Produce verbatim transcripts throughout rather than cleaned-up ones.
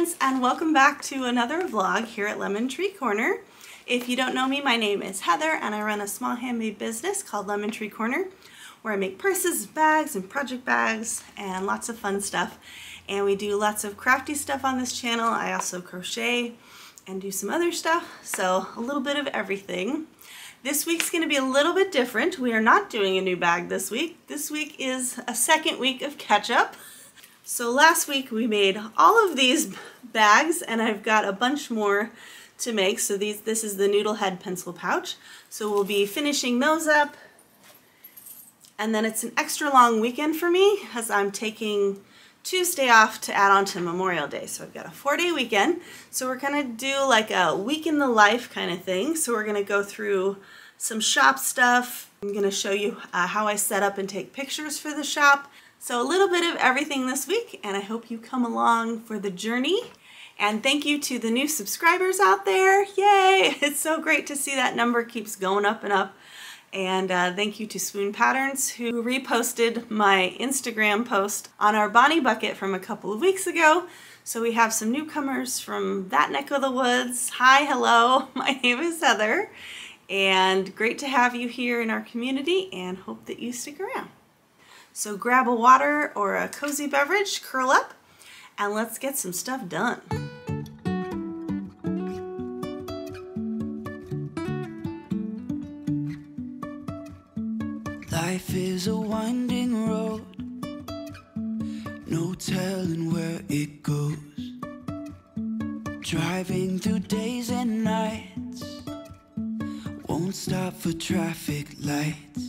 friends, and welcome back to another vlog here at Lemon Tree Corner. If you don't know me, my name is Heather and I run a small handmade business called Lemon Tree Corner, where I make purses, bags, and project bags and lots of fun stuff. And we do lots of crafty stuff on this channel. I also crochet and do some other stuff, so a little bit of everything. This week's going to be a little bit different. We are not doing a new bag this week. This week is a second week of catch-up. So last week we made all of these bags and I've got a bunch more to make. So these, this is the Noodlehead pencil pouch. So we'll be finishing those up. And then it's an extra long weekend for me as I'm taking Tuesday off to add on to Memorial Day. So I've got a four day weekend. So we're gonna do like a week in the life kind of thing. So we're gonna go through some shop stuff. I'm gonna show you uh, how I set up and take pictures for the shop. So a little bit of everything this week, and I hope you come along for the journey. And thank you to the new subscribers out there. Yay! It's so great to see that number keeps going up and up. And uh, thank you to Swoon Patterns, who reposted my Instagram post on our Bonnie Bucket from a couple of weeks ago. So we have some newcomers from that neck of the woods. Hi, hello, my name is Heather, and great to have you here in our community, and hope that you stick around. So grab a water or a cozy beverage, curl up, and let's get some stuff done. Life is a winding road, no telling where it goes. Driving through days and nights, won't stop for traffic lights.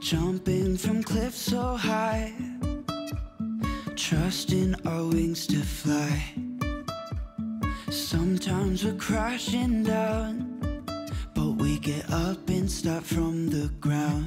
Jumping from cliffs so high, trusting our wings to fly. Sometimes we're crashing down, but we get up and start from the ground.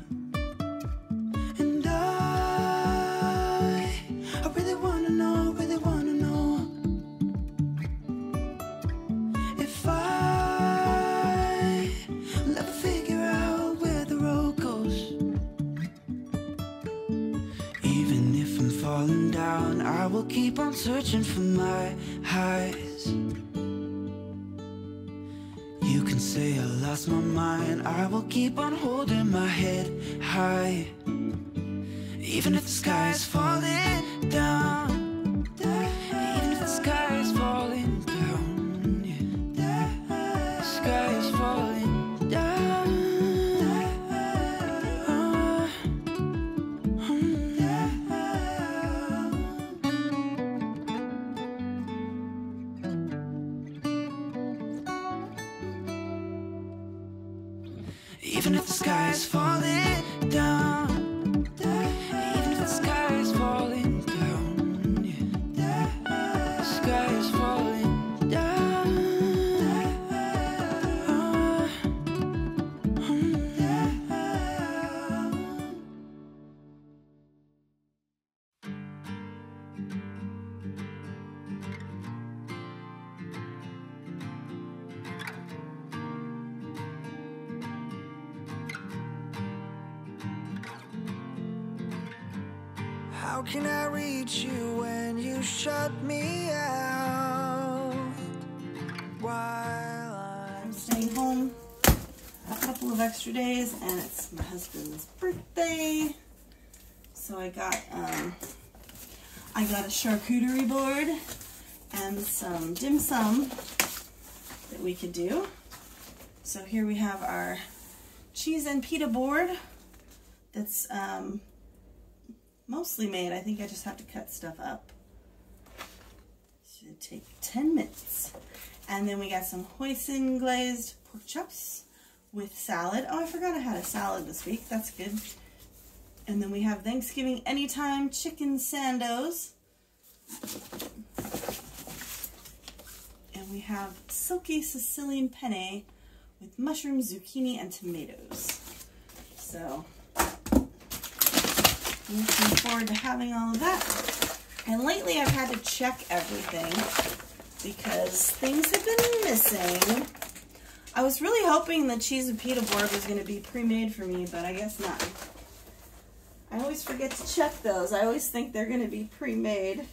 Keep on searching for my highs. You can say I lost my mind. I will keep on holding my head high, even if the sky is falling down. Even if the sky is falling down, even if the sky is falling down, the sky is falling down. How can I reach you when you shut me out? While I'm staying home a couple of extra days, and it's my husband's birthday, so I got um, I got a charcuterie board and some dim sum that we could do. So here we have our cheese and pita board. That's um, mostly made. I think I just have to cut stuff up. Should take ten minutes. And then we got some hoisin glazed pork chops with salad. Oh, I forgot I had a salad this week. That's good. And then we have Thanksgiving Anytime chicken sandos. And we have silky Sicilian penne with mushrooms, zucchini, and tomatoes. So, looking forward to having all of that. And lately I've had to check everything because things have been missing. I was really hoping the cheese and pita board was going to be pre-made for me, but I guess not. I always forget to check those. I always think they're going to be pre-made.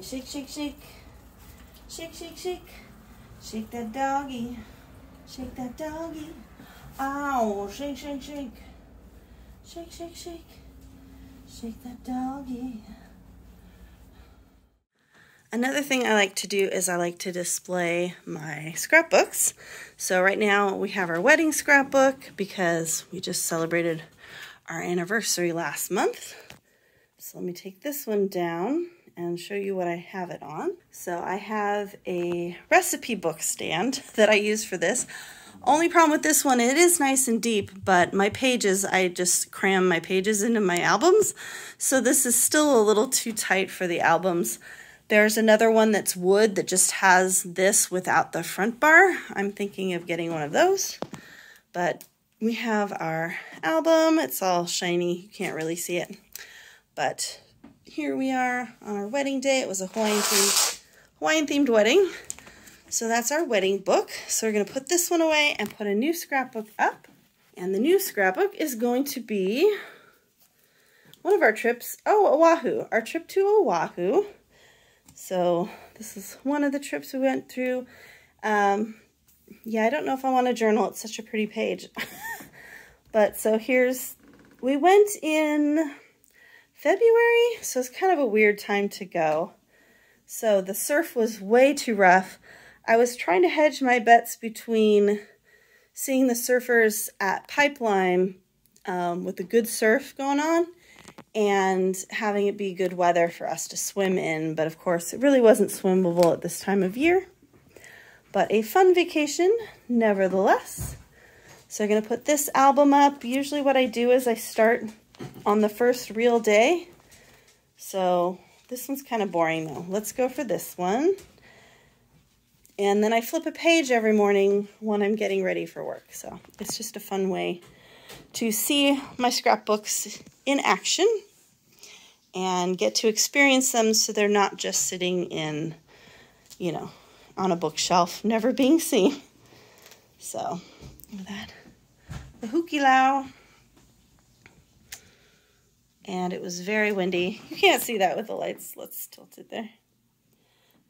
Shake, shake, shake, shake, shake, shake, shake that doggy, shake that doggy, ow, shake, shake, shake, shake, shake, shake, shake that doggy. Another thing I like to do is I like to display my scrapbooks. So right now we have our wedding scrapbook because we just celebrated our anniversary last month. So let me take this one down and show you what I have it on. So I have a recipe book stand that I use for this. Only problem with this one, it is nice and deep, but my pages, I just cram my pages into my albums. So this is still a little too tight for the albums. There's another one that's wood that just has this without the front bar. I'm thinking of getting one of those, but we have our album. It's all shiny, you can't really see it, but here we are on our wedding day. It was a Hawaiian themed, Hawaiian themed wedding. So that's our wedding book. So we're gonna put this one away and put a new scrapbook up. And the new scrapbook is going to be one of our trips, oh, Oahu, our trip to Oahu. So this is one of the trips we went through. Um, yeah, I don't know if I want to journal. It's such a pretty page. But so here's, we went in February, so it's kind of a weird time to go. So the surf was way too rough. I was trying to hedge my bets between seeing the surfers at Pipeline um, with the good surf going on and having it be good weather for us to swim in. But of course, it really wasn't swimmable at this time of year. But a fun vacation, nevertheless. So I'm gonna put this album up. Usually what I do is I start on the first real day. So this one's kind of boring though. Let's go for this one. And then I flip a page every morning when I'm getting ready for work. So it's just a fun way to see my scrapbooks in action and get to experience them so they're not just sitting in, you know, on a bookshelf, never being seen. So with that, the hukilau. and it was very windy. You can't see that with the lights. Let's tilt it there.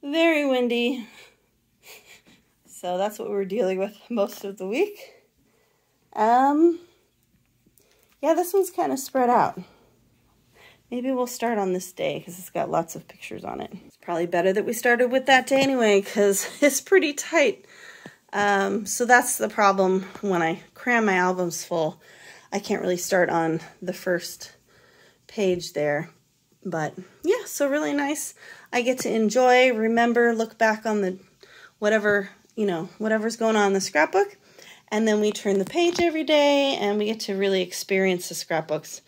Very windy. So that's what we were dealing with most of the week. Um, yeah, this one's kind of spread out. Maybe we'll start on this day because it's got lots of pictures on it. It's probably better that we started with that day anyway because it's pretty tight. Um, so that's the problem when I cram my albums full. I can't really start on the first page there. But yeah, so really nice. I get to enjoy, remember, look back on the whatever, you know, whatever's going on in the scrapbook. And then we turn the page every day and we get to really experience the scrapbooks.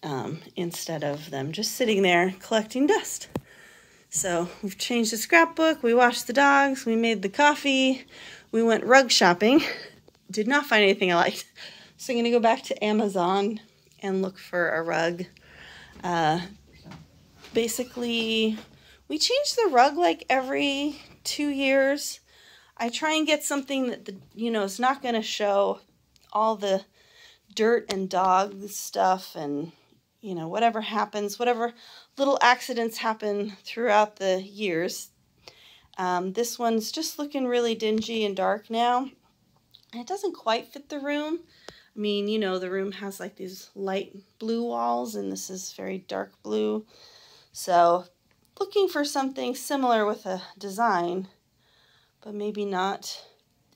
Um, instead of them just sitting there collecting dust. So we've changed the scrapbook, we washed the dogs, we made the coffee, we went rug shopping. Did not find anything I liked. So I'm gonna go back to Amazon and look for a rug. Uh, basically, we change the rug like every two years. I try and get something that, the, you know, it's not gonna show all the dirt and dog stuff and you know, whatever happens, whatever little accidents happen throughout the years. Um, this one's just looking really dingy and dark now. And it doesn't quite fit the room. I mean, you know, the room has like these light blue walls and this is very dark blue. So looking for something similar with a design, but maybe not.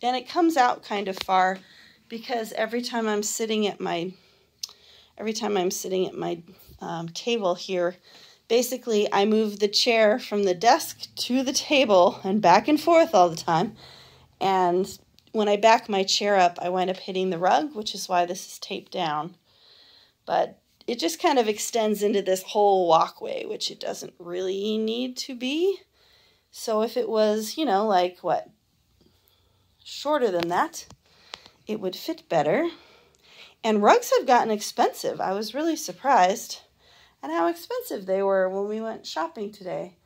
And it comes out kind of far because every time I'm sitting at my Every time I'm sitting at my um, table here, basically I move the chair from the desk to the table and back and forth all the time. And when I back my chair up, I wind up hitting the rug, which is why this is taped down. But it just kind of extends into this whole walkway, which it doesn't really need to be. So if it was, you know, like what, shorter than that, it would fit better. And rugs have gotten expensive. I was really surprised at how expensive they were when we went shopping today.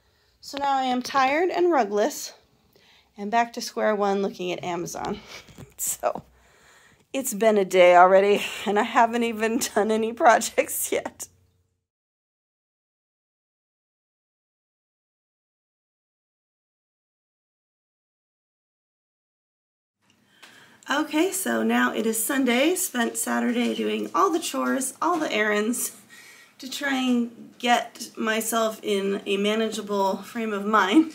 So now I am tired and rugless and back to square one looking at Amazon. So it's been a day already and I haven't even done any projects yet. Okay, so now it is Sunday. Spent Saturday doing all the chores, all the errands to try and get myself in a manageable frame of mind.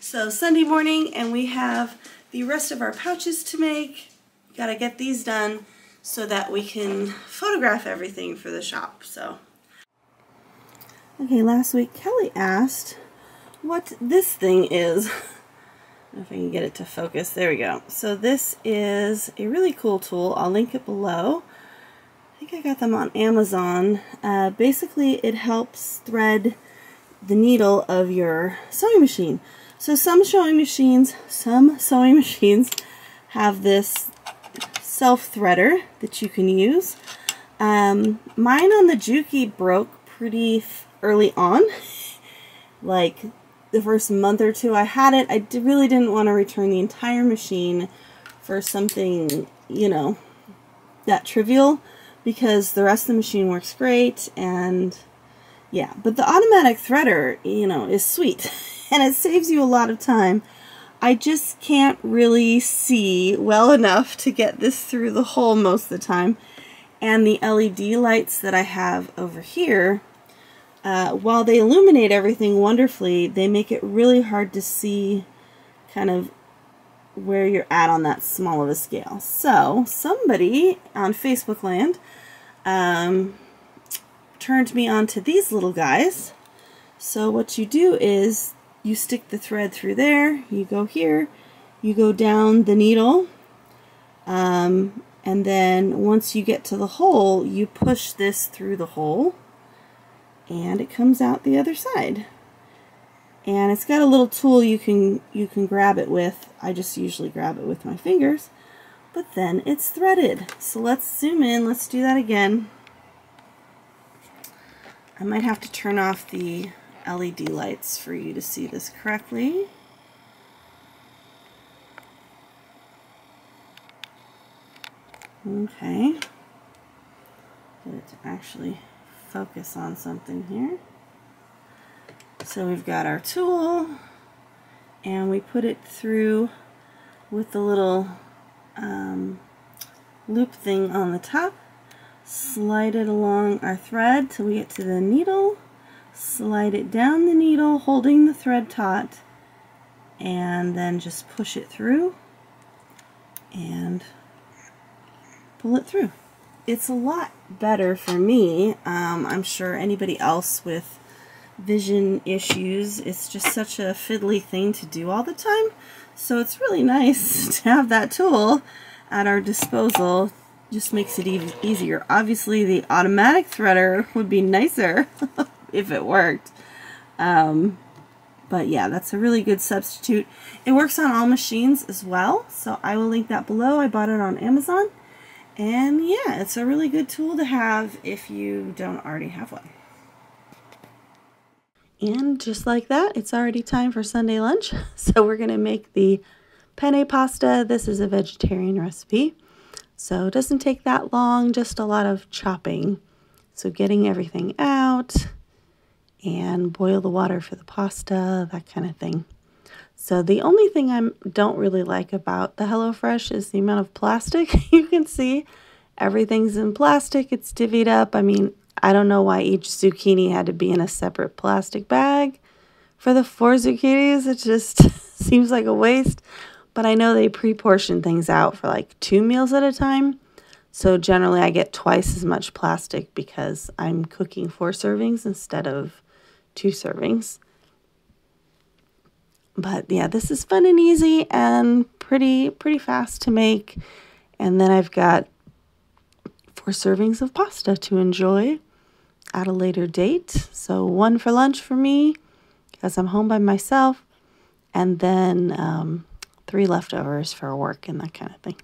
So Sunday morning and we have the rest of our pouches to make. Gotta get these done so that we can photograph everything for the shop, so. Okay, last week Kelly asked what this thing is. If I can get it to focus, there we go. So this is a really cool tool. I'll link it below. I think I got them on Amazon. Uh, basically, it helps thread the needle of your sewing machine. So some sewing machines, some sewing machines have this self-threader that you can use. Um, mine on the Juki broke pretty early on, like the first month or two I had it, I did, really didn't want to return the entire machine for something, you know, that trivial, because the rest of the machine works great, and yeah. But the automatic threader, you know, is sweet, and it saves you a lot of time. I just can't really see well enough to get this through the hole most of the time, and the L E D lights that I have over here, Uh, while they illuminate everything wonderfully, they make it really hard to see kind of where you're at on that small of a scale. So somebody on Facebook land um, turned me on to these little guys. So what you do is you stick the thread through there, you go here, you go down the needle, um, and then once you get to the hole, you push this through the hole. And it comes out the other side. And it's got a little tool you can you can grab it with. I just usually grab it with my fingers. But then it's threaded. So let's zoom in. Let's do that again. I might have to turn off the L E D lights for you to see this correctly. Okay. Get it to actually focus on something here. So we've got our tool and we put it through with the little um, loop thing on the top, slide it along our thread till we get to the needle, slide it down the needle holding the thread taut, and then just push it through and pull it through. It's a lot better for me. um, I'm sure anybody else with vision issues, it's just such a fiddly thing to do all the time, so it's really nice to have that tool at our disposal. Just makes it even easier. Obviously the automatic threader would be nicer if it worked, um, but yeah, that's a really good substitute. It works on all machines as well, so I will link that below. I bought it on Amazon, and yeah, it's a really good tool to have if you don't already have one. And just like that, it's already time for Sunday lunch. So we're gonna make the penne pasta. This is a vegetarian recipe, so it doesn't take that long, just a lot of chopping. So getting everything out and boil the water for the pasta, that kind of thing. So the only thing I don't really like about the HelloFresh is the amount of plastic. You can see everything's in plastic, it's divvied up. I mean, I don't know why each zucchini had to be in a separate plastic bag. For the four zucchinis, it just seems like a waste. But I know they pre-portion things out for like two meals at a time. So generally I get twice as much plastic because I'm cooking four servings instead of two servings. But yeah, this is fun and easy and pretty, pretty fast to make. And then I've got four servings of pasta to enjoy at a later date. So one for lunch for me because I'm home by myself, and then um, three leftovers for work and that kind of thing.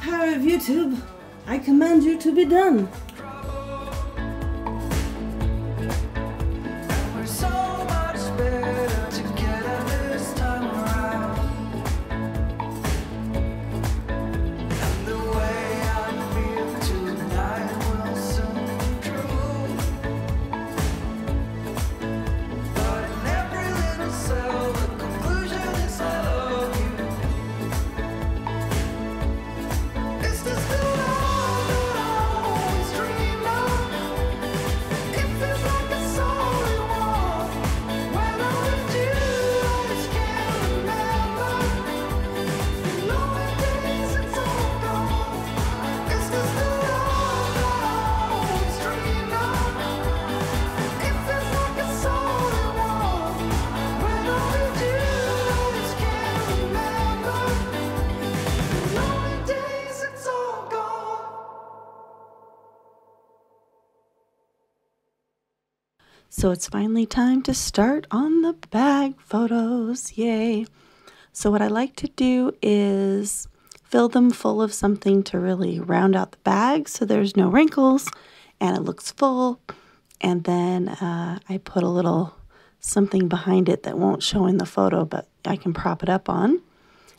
Power of YouTube, I command you to be done. So it's finally time to start on the bag photos. Yay! So what I like to do is fill them full of something to really round out the bag so there's no wrinkles and it looks full. And then uh, I put a little something behind it that won't show in the photo, but I can prop it up on.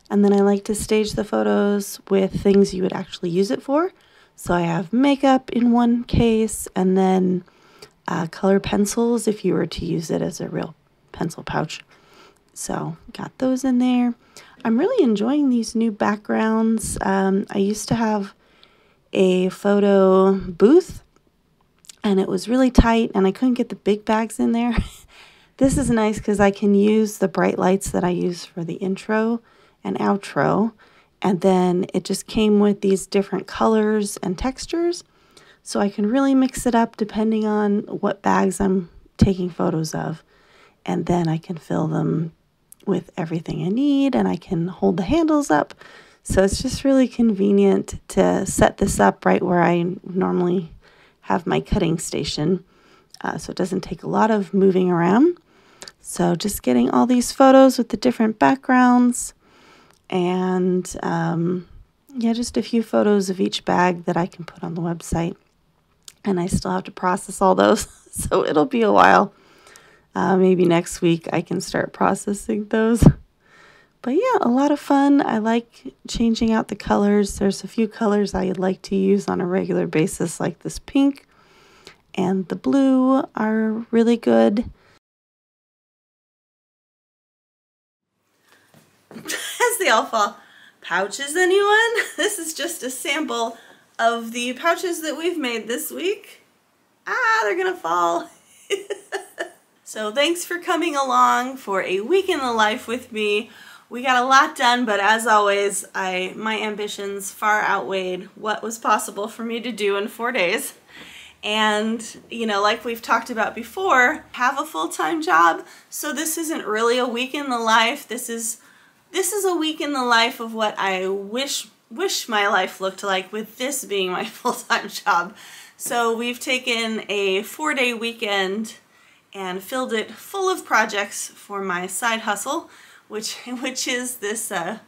And then I like to stage the photos with things you would actually use it for. So I have makeup in one case, and then uh, color pencils if you were to use it as a real pencil pouch. So got those in there. I'm really enjoying these new backgrounds. Um, I used to have a photo booth, and it was really tight, and I couldn't get the big bags in there. This is nice because I can use the bright lights that I use for the intro and outro, and then it just came with these different colors and textures, so I can really mix it up depending on what bags I'm taking photos of, and then I can fill them with everything I need, and I can hold the handles up, so it's just really convenient to set this up right where I normally have my cutting station, uh, so it doesn't take a lot of moving around. So just getting all these photos with the different backgrounds, and um, yeah, just a few photos of each bag that I can put on the website, and I still have to process all those, so it'll be a while. Uh, maybe next week I can start processing those, but yeah, a lot of fun. I like changing out the colors. There's a few colors I would like to use on a regular basis, like this pink and the blue are really good. As they all fall. Pouches, anyone? This is just a sample of the pouches that we've made this week. Ah, they're gonna fall. So thanks for coming along for a week in the life with me. We got a lot done, but as always, I my ambitions far outweighed what was possible for me to do in four days. And, you know, like we've talked about before, have a full-time job. So this isn't really a week in the life. This is This is a week in the life of what I wish wish my life looked like, with this being my full-time job. So we've taken a four-day weekend and filled it full of projects for my side hustle, which which is this uh,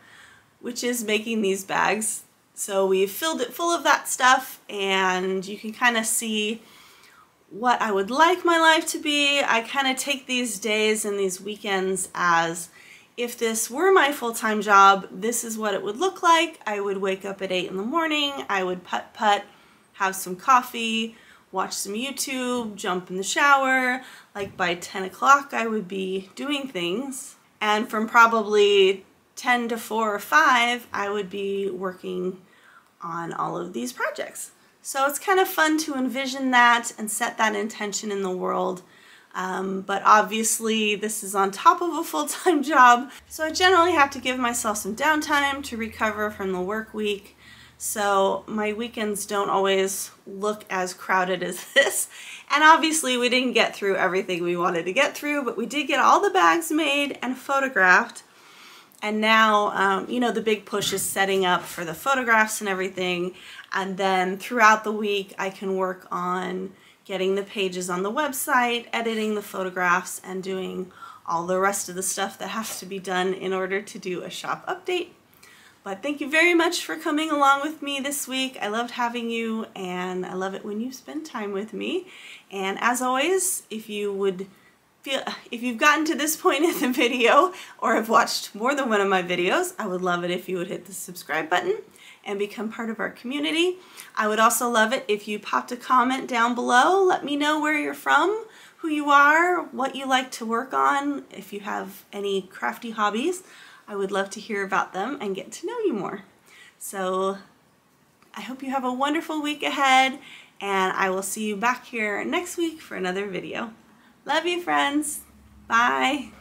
which is making these bags. So we've filled it full of that stuff, and you can kind of see what I would like my life to be. I kind of take these days and these weekends as, if this were my full-time job, this is what it would look like. I would wake up at eight in the morning, I would putt-putt, have some coffee, watch some YouTube, jump in the shower. Like by ten o'clock I would be doing things. And from probably ten to four or five, I would be working on all of these projects. So it's kind of fun to envision that and set that intention in the world. Um, but obviously this is on top of a full-time job, so I generally have to give myself some downtime to recover from the work week. So my weekends don't always look as crowded as this. And obviously we didn't get through everything we wanted to get through, but we did get all the bags made and photographed. And now, um, you know, the big push is setting up for the photographs and everything. And then throughout the week I can work on getting the pages on the website, editing the photographs, and doing all the rest of the stuff that has to be done in order to do a shop update. But thank you very much for coming along with me this week. I loved having you, and I love it when you spend time with me. And as always, if you would feel, if you've gotten to this point in the video or have watched more than one of my videos, I would love it if you would hit the subscribe button and become part of our community. I would also love it if you popped a comment down below. Let me know where you're from, who you are, what you like to work on, if you have any crafty hobbies. I would love to hear about them and get to know you more. So I hope you have a wonderful week ahead, and I will see you back here next week for another video. Love you, friends. Bye.